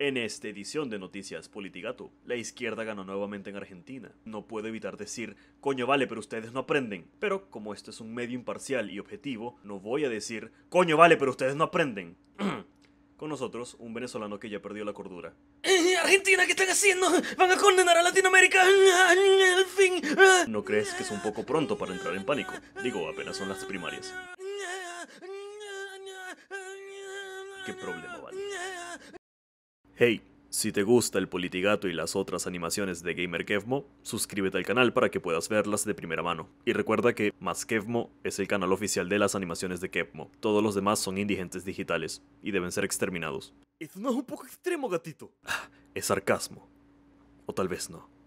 En esta edición de Noticias Politigato, la izquierda ganó nuevamente en Argentina. No puedo evitar decir, coño vale, pero ustedes no aprenden. Pero como esto es un medio imparcial y objetivo, no voy a decir, coño vale, pero ustedes no aprenden. Con nosotros, un venezolano que ya perdió la cordura. Argentina, ¿qué están haciendo? ¡Van a condenar a Latinoamérica! ¡Al fin! ¿No crees que es un poco pronto para entrar en pánico? Digo, apenas son las primarias. ¿Qué problema vale? Hey, si te gusta el Politigato y las otras animaciones de GamerKevmo, suscríbete al canal para que puedas verlas de primera mano. Y recuerda que MasKevmo es el canal oficial de las animaciones de Kevmo. Todos los demás son indigentes digitales y deben ser exterminados. Eso no es un poco extremo, gatito. Es sarcasmo. O tal vez no.